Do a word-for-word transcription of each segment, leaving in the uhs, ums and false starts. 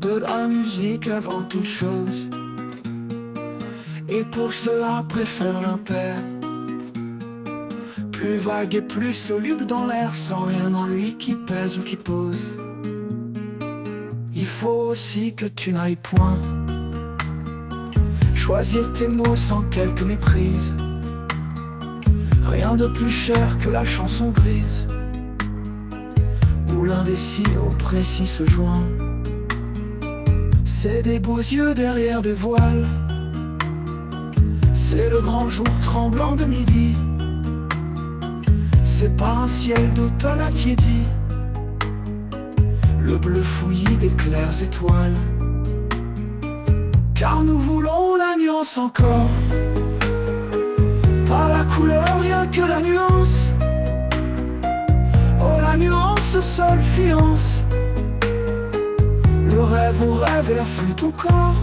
de la musique avant toute chose, et pour cela préfère l'impair, plus vague et plus soluble dans l'air, sans rien en lui qui pèse ou qui pose. Il faut aussi que tu n'ailles point choisir tes mots sans quelque méprise. Rien de plus cher que la chanson grise, où l'indécis au précis se joint. C'est des beaux yeux derrière des voiles, c'est le grand jour tremblant de midi, c'est par un ciel d'automne attiédi, le bleu fouillis des claires étoiles. Car nous voulons la nuance encore, pas la couleur, rien que la nuance. Oh la nuance seule fiance, le rêve au rêve et la fuit ton corps.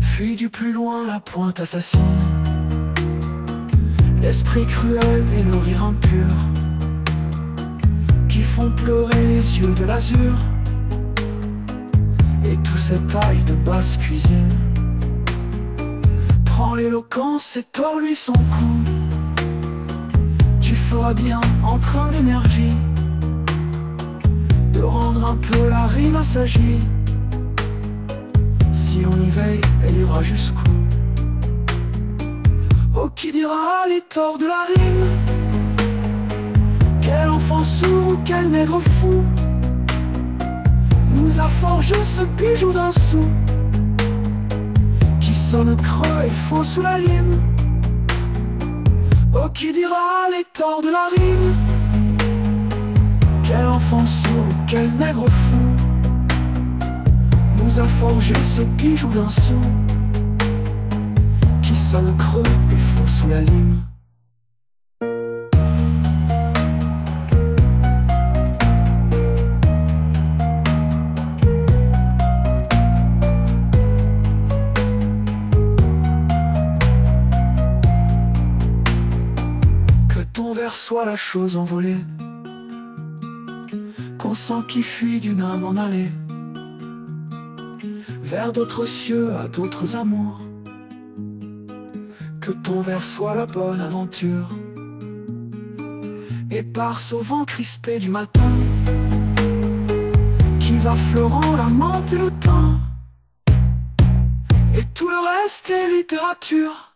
Fuis du plus loin la pointe assassine, l'esprit cruel et le rire impur, qui font pleurer les yeux de l'azur et tout cet ail de basse cuisine. Prends l'éloquence et tords-lui son cou, tu feras bien en train d'énergie de rendre un peu la rime assagie. Si l'on y veille, elle ira jusqu'où? Oh, qui dira les torts de la rime? Quel enfant sourd ou quel nègre fou nous a forgé ce bijou d'un sou, qui sonne creux et faux sous la lime? Oh, qui dira les torts de la rime? Quel enfant sourd ou quel nègre fou nous a forgé ce bijou d'un sou, qui sonne creux et faux sous la lime? Soit la chose envolée qu'on sent qui fuit d'une âme en allée vers d'autres cieux, à d'autres amours. Que ton vers soit la bonne aventure, et éparse au vent crispé du matin, qui va fleurant la menthe et le thym, et tout le reste est littérature.